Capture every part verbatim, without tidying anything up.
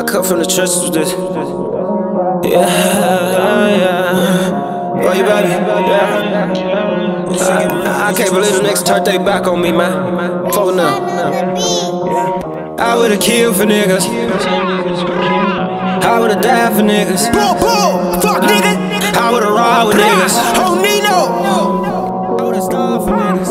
I come from the trenches with this. Yeah, yeah. Oh, you baby? Yeah. I, I can't believe the next turn they back on me, man. Fuck now. I would've killed for niggas. I would've died for niggas. Boom, boom, fuck nigga. I would've robbed with niggas. Oh, Nino. I would've starved for niggas.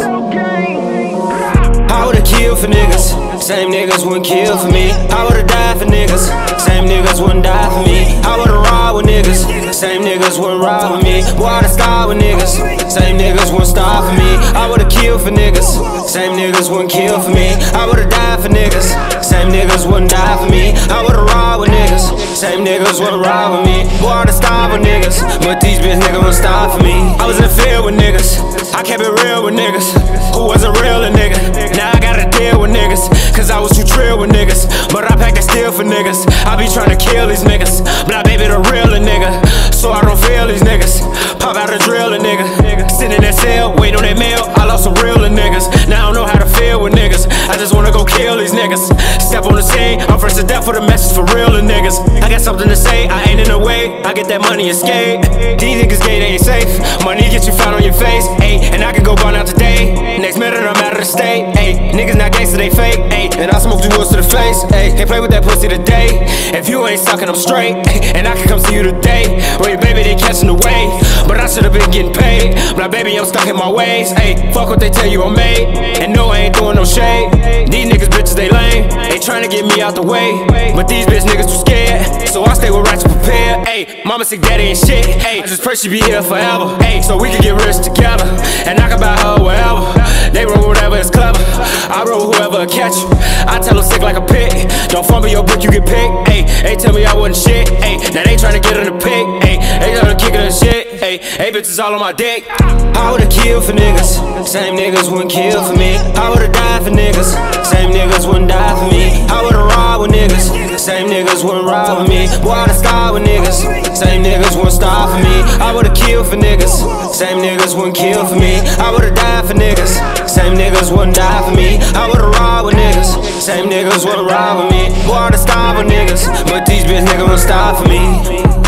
I would've killed for niggas. Same niggas wouldn't kill for me. I would've died for niggas. Same niggas wouldn't die for me. I would've robbed with niggas. Same niggas wouldn't ride with me. Boy, I'd've starved with niggas. Same niggas wouldn't starve for me. I would've killed for niggas. Same niggas wouldn't kill for me. I would've died for niggas. Same niggas wouldn't die for me. I would've robbed with niggas. Same niggas wouldn't ride with me. Boy, I'd've starved with niggas. But these bitch niggas wouldn't starve for me. I was in the field with niggas. I kept it real with niggas. Who wasn't real a nigga? Now I gotta deal with niggas. Cause I was too trill with niggas, but I packed that steel for niggas. I be tryna kill these niggas, but I baby the real a nigga, so I don't feel these niggas. Pop out a drill a nigga, sitting in that cell, waiting on that mail. I lost some real a niggas, now I don't know how to feel with niggas. I just wanna go kill these niggas. Step on the scene, I'm fresh to death for the message for real a niggas. I got something to say, I ain't in a way. I get that money and skate. These niggas gay, they ain't safe. Money get you found on your face, ayy, and I can go burn out today. Next minute I'm out of the state, ayy. Niggas not gangsta, they fake, ayy. And I smoke you woods to the face, ayy. Can't play with that pussy today. If you ain't sucking, I'm straight, ay. And I can come see you today. Well, your baby, they catching the wave, but I should've been getting paid. But baby, I'm stuck in my ways, ayy. Fuck what they tell you I'm made. And no, I ain't throwing no shade. These niggas bitches, they lame. They tryna get me out the way, but these bitch niggas too scared. So I stay with right to prepare, ayy. Mama sick, daddy ain't shit, ayy. I just pray she be here forever, ayy. So we can get rich together, and I can buy her wherever. They roll whatever is clever. I roll whoever catch you. I tell them sick like a pig. Don't fumble your book, you get picked. Ayy, they tell me I wasn't shit. Ayy, now they tryna get in the pig. Ayy, they tryna kick her and shit. Ayy, ayy, bitches all on my dick. I would've killed for niggas. Same niggas wouldn't kill for me. I would've died for niggas. Same niggas wouldn't die for me. I would've robbed with niggas. Same niggas wouldn't ride with me. Boy, I'd've starved with niggas. Same niggas wouldn't starve for me. I would've killed for niggas. Same niggas wouldn't kill for me. I would've died for niggas. Same niggas wouldn't die for me. I would've robbed with niggas. Same niggas wanna ride with me. Boy, I'd've starved with niggas, but these bitch niggas won't starve for me.